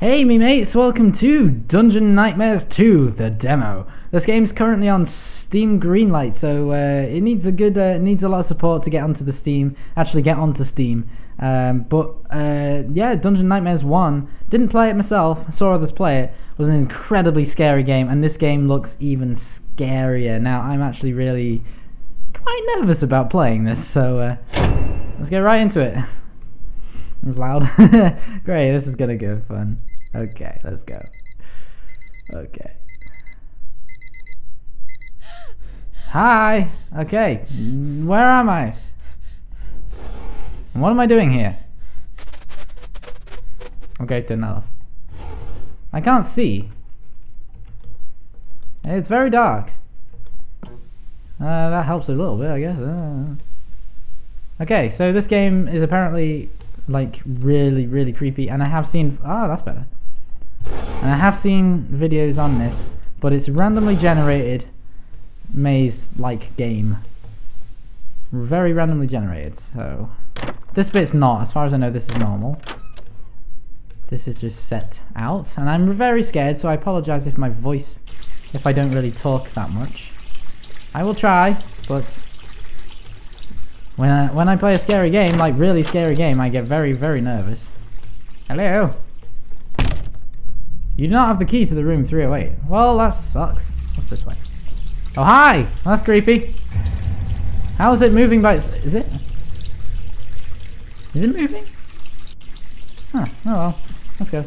Hey me mates, welcome to Dungeon Nightmares 2, the demo. This game's currently on Steam Greenlight, so it needs a lot of support to get onto Steam. But yeah, Dungeon Nightmares 1, didn't play it myself, saw others play it, was an incredibly scary game, and this game looks even scarier. Now I'm actually really quite nervous about playing this, so let's get right into it. It was loud. Great, this is gonna go fun. Okay, let's go. Okay. Hi! Okay, where am I? What am I doing here? Okay, turn that off. I can't see. It's very dark. That helps a little bit, I guess. Okay, so this game is apparently like really, really creepy, and I have seen that's better. And I have seen videos on this, but it's randomly generated maze-like game. Very randomly generated, so this bit's not, as far as I know, this is normal. This is just set out, and I'm very scared, so I apologize if my voice, if I don't really talk that much. I will try, but when I play a scary game, like really scary game, I get very, very nervous. Hello? You do not have the key to the room 308. Well, that sucks. What's this way? Oh, hi! That's creepy. How is it moving by its... Is it? Is it moving? Huh. Oh, well. Let's go.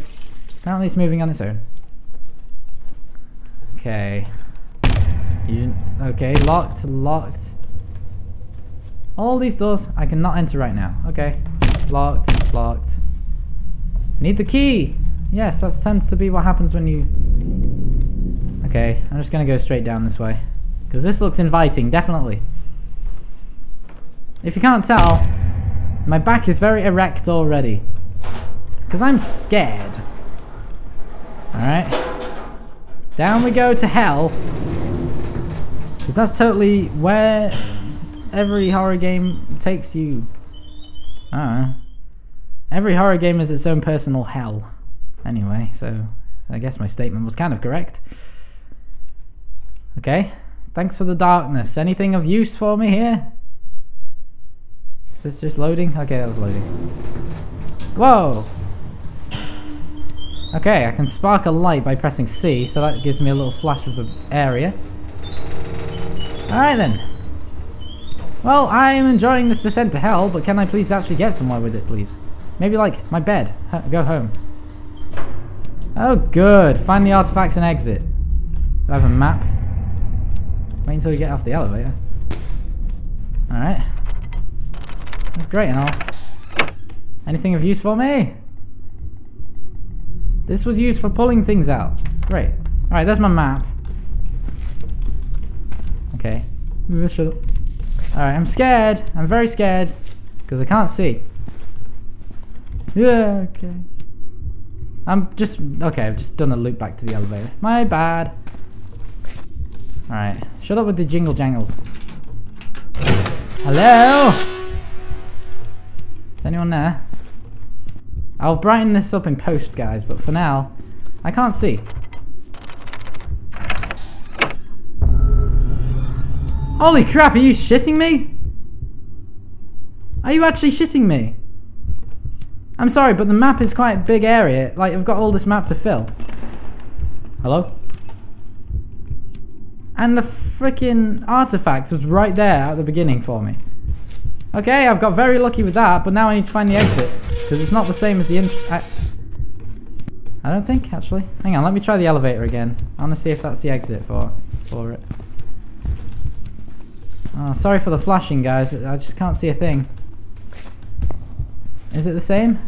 Apparently it's moving on its own. Okay. Okay, locked. All these doors I cannot enter right now. Okay. Locked. Need the key! Yes, that tends to be what happens when you... Okay, I'm just gonna go straight down this way, because this looks inviting, definitely. If you can't tell, my back is very erect already, because I'm scared. Alright. Down we go to hell. Because that's totally where every horror game takes you. I don't know. Every horror game is its own personal hell. Anyway, so I guess my statement was kind of correct. Okay. Thanks for the darkness. Anything of use for me here? Is this just loading? Okay, that was loading. Whoa! Okay, I can spark a light by pressing C, so that gives me a little flash of the area. Alright then. Well, I'm enjoying this descent to hell, but can I please actually get somewhere with it, please? Maybe, like, my bed. Go home. Oh, good. Find the artifacts and exit. Do I have a map? Wait until you get off the elevator. Alright. That's great and all. Anything of use for me? This was used for pulling things out. Great. Alright, there's my map. Okay. Shut up. Alright, I'm scared. I'm very scared. Because I can't see. Yeah, okay. I've just done a loop back to the elevator. My bad. Alright, shut up with the jingle jangles. Hello? Is anyone there? I'll brighten this up in post, guys, but for now, I can't see. Holy crap, are you shitting me? Are you actually shitting me? I'm sorry, but the map is quite a big area. Like, I've got all this map to fill. Hello? And the freaking artifact was right there at the beginning for me. Okay, I've got very lucky with that, but now I need to find the exit. Because it's not the same as the I don't think, actually. Hang on, let me try the elevator again. I want to see if that's the exit for it. Oh, sorry for the flashing, guys. I just can't see a thing. Is it the same?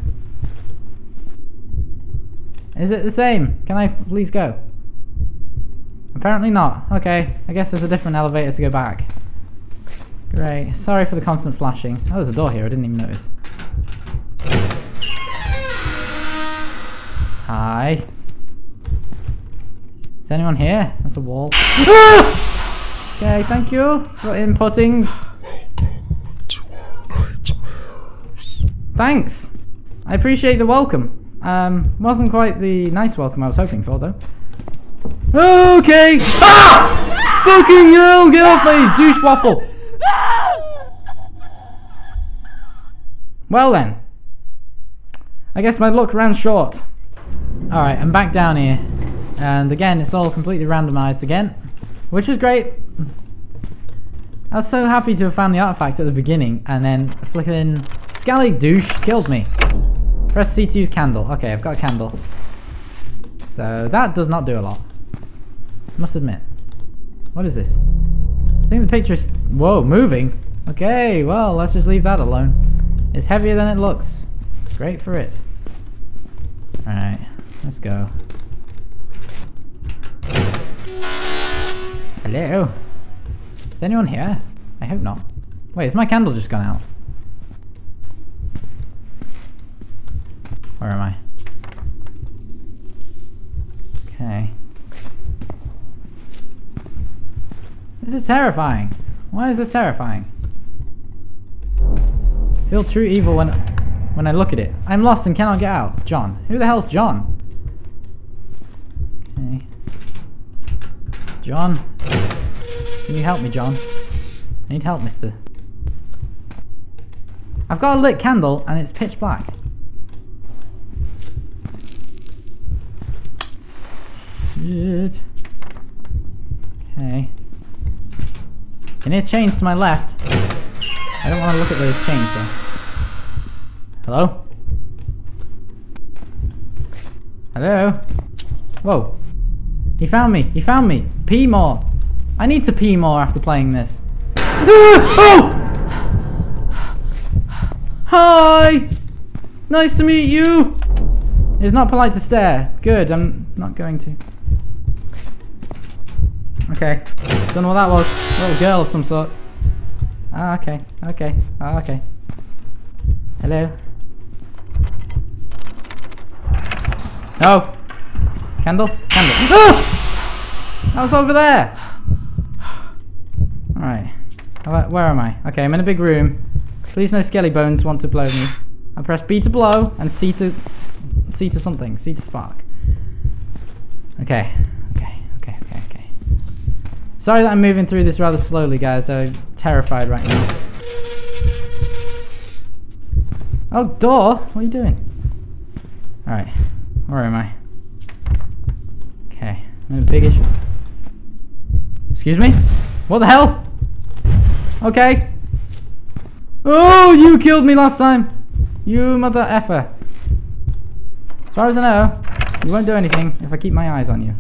Is it the same? Can I please go? Apparently not. Okay, I guess there's a different elevator to go back. Great. Sorry for the constant flashing. Oh, there's a door here. I didn't even notice. Hi. Is anyone here? That's a wall. Okay, thank you for inputting. Welcome to our nightmares. Thanks. I appreciate the welcome. Wasn't quite the nice welcome I was hoping for, though. Okay! Ah! Fucking hell, get off me, douche waffle! Well then. I guess my luck ran short. Alright, I'm back down here. And again, it's all completely randomized again. Which is great. I was so happy to have found the artifact at the beginning, and then flicking Scally douche killed me. Press C to use candle. Okay, I've got a candle. So that does not do a lot. Must admit. What is this? I think the picture is... Whoa, moving? Okay, well, let's just leave that alone. It's heavier than it looks. Great for it. Alright, let's go. Hello? Is anyone here? I hope not. Wait, has my candle just gone out? Where am I? Okay. This is terrifying. Why is this terrifying? I feel true evil when I look at it. I'm lost and cannot get out. John. Who the hell's John? Okay. John. Can you help me, John? I need help, mister. I've got a lit candle and it's pitch black. Shit. Okay. Can you change to my left? I don't want to look at those chains though. Hello? Hello? Whoa. He found me. He found me. Pee more. I need to pee more after playing this. Oh! Hi! Nice to meet you! It's not polite to stare. Good, I'm not going to. Okay. Don't know what that was. A little girl of some sort. Ah, okay. Okay. Ah, okay. Hello. Oh! Candle? Candle. Oh! That was over there! Alright, where am I? Okay, I'm in a big room. Please no skelly bones want to blow me. I press B to blow and C to something, C to spark. Okay, okay, okay, okay, okay. Sorry that I'm moving through this rather slowly, guys. I'm terrified right now. Oh, door! What are you doing? Alright, where am I? Okay, I'm in a big issue. Excuse me? What the hell? Okay. Oh, you killed me last time. You mother effer. As far as I know, you won't do anything if I keep my eyes on you.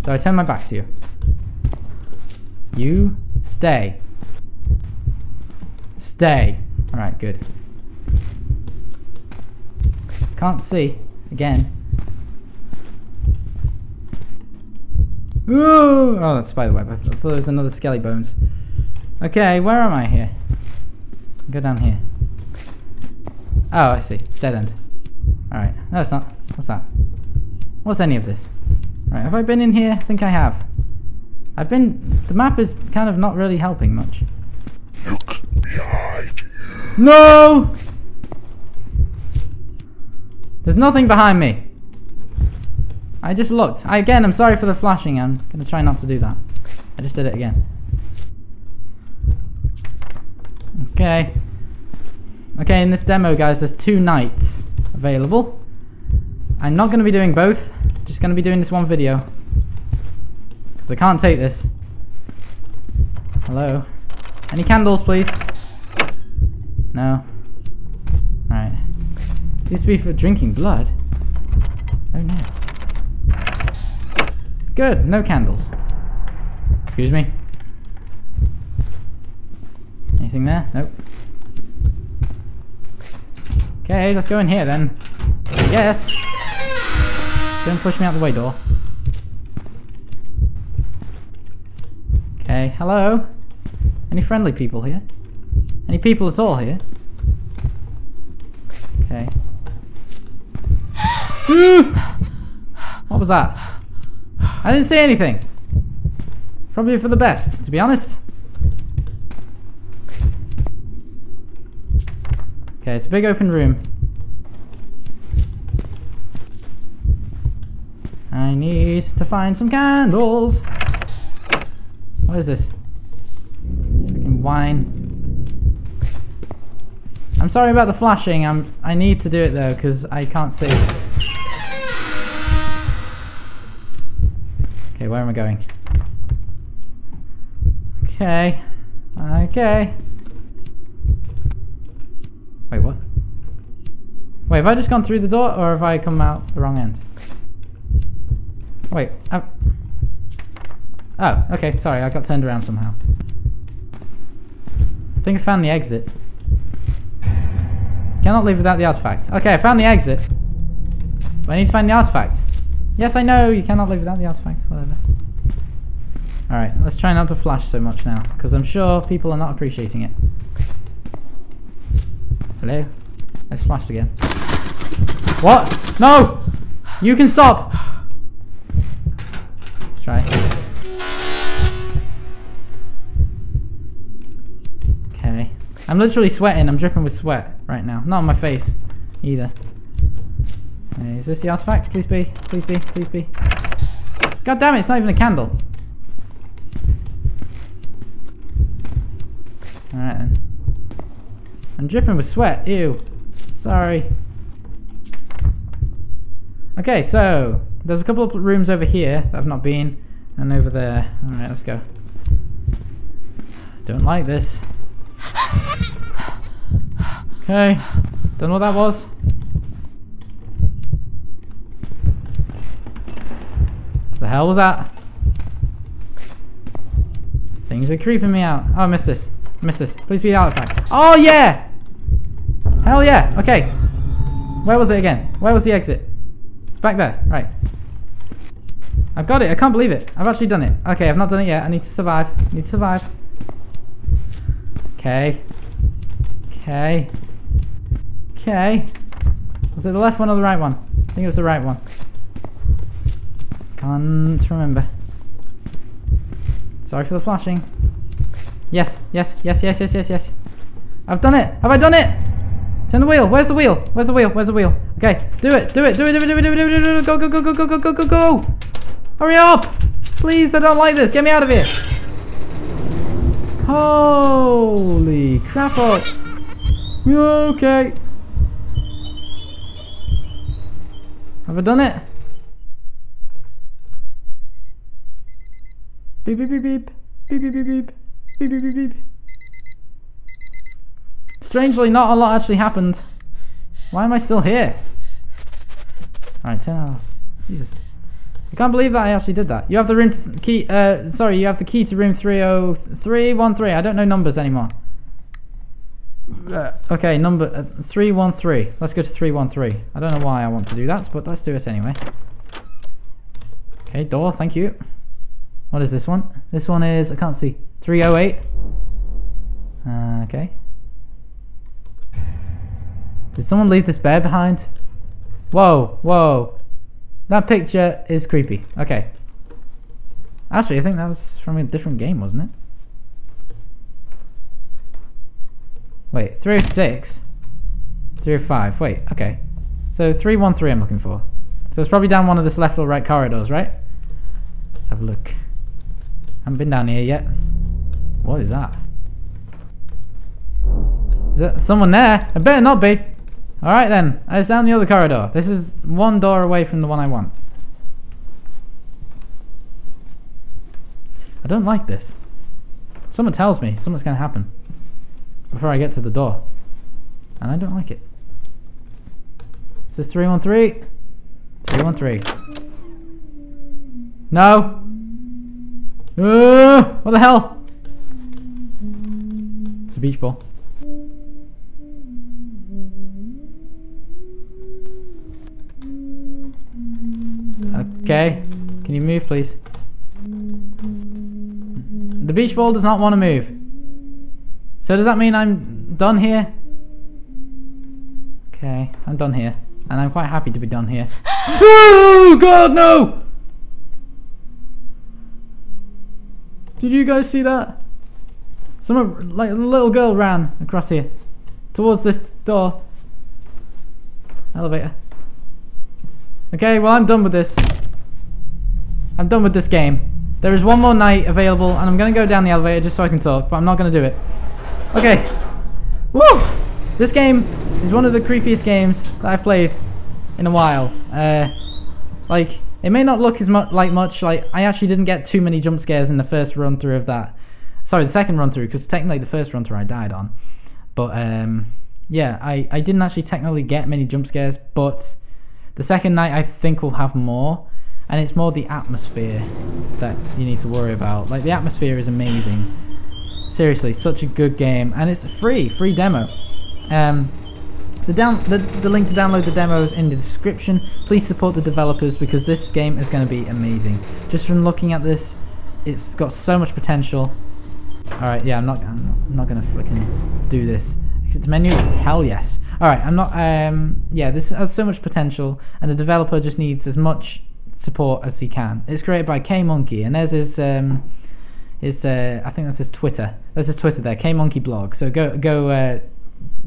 So I turn my back to you. You stay. Stay. Alright, good. Can't see. Again. Ooh! Oh, that's spiderweb. I thought there was another skelly bones. Okay, where am I here? Go down here. Oh, I see. It's dead end. Alright. No, it's not. What's that? What's any of this? Right, have I been in here? I think I have. I've been... The map is kind of not really helping much. Look behind you. No! There's nothing behind me. I just looked. Again, I'm sorry for the flashing. I'm going to try not to do that. I just did it again. Okay. Okay, in this demo, guys, there's 2 nights available. I'm not going to be doing both. I'm just going to be doing this one video. Because I can't take this. Hello? Any candles, please? No. Alright. Seems to be for drinking blood. Oh, no. Good, no candles. Excuse me. Anything there? Nope. Okay, let's go in here then. Yes! Don't push me out the way, door. Okay, hello? Any friendly people here? Any people at all here? Okay. What was that? I didn't see anything. Probably for the best, to be honest. Okay, it's a big open room. I need to find some candles. What is this? Freaking wine. I'm sorry about the flashing. I need to do it though because I can't see. Okay, where am I going? Okay. Okay. Wait, what? Wait, have I just gone through the door or have I come out the wrong end? Wait. Oh, okay, sorry, I got turned around somehow. I think I found the exit. Cannot leave without the artifact. Okay, I found the exit. But I need to find the artifact. Yes, I know, you cannot leave without the artifact, whatever. Alright, let's try not to flash so much now, because I'm sure people are not appreciating it. Hello? I just flashed again. What? No! You can stop! Let's try. I'm literally sweating. I'm dripping with sweat right now. Not on my face either. Is this the artifact? Please be. Please be. Please be. God damn it! It's not even a candle. All right then. I'm dripping with sweat. Ew. Sorry. Okay, so there's a couple of rooms over here that I've not been, and over there. All right, let's go. Don't like this. Okay, don't know what that was. The hell was that? Things are creeping me out. Oh, I missed this. I missed this. Please be the artifact. Oh yeah! Hell yeah! Okay. Where was it again? Where was the exit? It's back there. Right. I've got it. I can't believe it. I've actually done it. Okay, I've not done it yet. I need to survive. I need to survive. Okay. Okay. Okay. Was it the left one or the right one? I think it was the right one. Can't remember. Sorry for the flashing. Yes, yes, yes, yes, yes, yes, yes. I've done it! Have I done it? Turn the wheel! Where's the wheel? Where's the wheel? Where's the wheel? Okay, do it! Do it! Do it! Do it! Do it! Do it! Do it! Do it! Go! Go! Go! Go! Go! Go! Go! Go! Go! Hurry up! Please, I don't like this. Get me out of here! Holy crap! Okay. Have I done it? Beep beep beep beep beep beep beep beep beep beep beep beep. Strangely, not a lot actually happened. Why am I still here? Alright, turn it off. Jesus. I can't believe that I actually did that. You have the room to key. Sorry, you have the key to room 30313. I don't know numbers anymore. Okay, number 313. Let's go to 313. I don't know why I want to do that, but let's do it anyway. Okay, door. Thank you. What is this one? This one is I can't see. 308. Okay. Did someone leave this bear behind? Whoa, whoa. That picture is creepy. Okay. Actually, I think that was from a different game, wasn't it? Wait, 306. 305. Wait, okay. So 313 I'm looking for. So it's probably down one of this left or right corridors, right? Let's have a look. Haven't been down here yet. What is that? Is that someone there? It better not be. Alright then, it's down the other corridor. This is one door away from the one I want. I don't like this. Someone tells me something's going to happen before I get to the door. And I don't like it. Is this 313? 313. No! What the hell? It's a beach ball. Okay, can you move please? The beach ball does not want to move. So does that mean I'm done here? Okay, I'm done here. And I'm quite happy to be done here. Oh God, no! Did you guys see that? Some like a little girl ran across here. Towards this door. Elevator. Okay, well I'm done with this. I'm done with this game. There is one more night available, and I'm going to go down the elevator just so I can talk, but I'm not going to do it. Okay. Woo! This game is one of the creepiest games that I've played in a while. Like, it may not look as much like I actually didn't get too many jump scares in the first run through of that. Sorry, the second run through, because technically the first run through I died on. But yeah, I didn't actually technically get many jump scares, but the second night I think we'll have more, and it's more the atmosphere that you need to worry about. Like, the atmosphere is amazing. Seriously, such a good game, and it's a free demo. The link to download the demo is in the description. Please support the developers because this game is going to be amazing. Just from looking at this, it's got so much potential. Alright, yeah, I'm not going to freaking do this. Exit the menu? Hell yes. Alright, I'm not, yeah, this has so much potential, and the developer just needs as much support as he can. It's created by K Monkey, and there's his I think that's his Twitter. That's his Twitter there, K Monkey blog. So go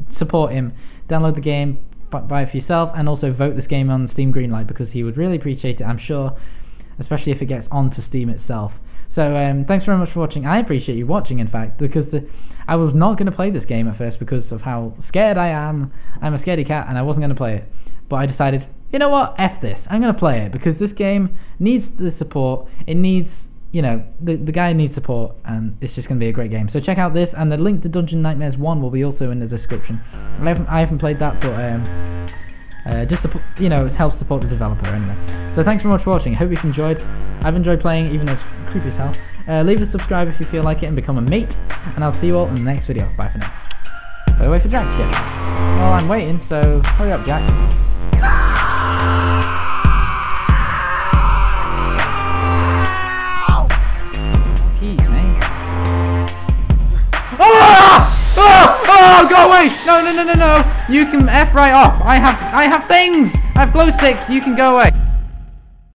support him, download the game, buy it for yourself, and also vote this game on Steam Greenlight because he would really appreciate it, I'm sure, especially if it gets onto Steam itself. So thanks very much for watching. I appreciate you watching, in fact, because I was not going to play this game at first because of how scared I am. I'm a scaredy cat and I wasn't going to play it, but I decided, you know what, F this, I'm going to play it because this game needs the support. It needs, you know, the guy needs support, and it's just going to be a great game. So check out this, and the link to Dungeon Nightmares 1 will be also in the description. I haven't played that, but just to, you know, it helps support the developer anyway. So thanks very much for watching. I hope you've enjoyed. I've enjoyed playing, even though it's creepy as hell. Leave a subscribe if you feel like it, and become a mate. And I'll see you all in the next video. Bye for now. By the way, for Jack to get back. Well, I'm waiting, so hurry up, Jack. Oh, go away! No, no, no, no, no! You can F right off. I have things. I have glow sticks. You can go away.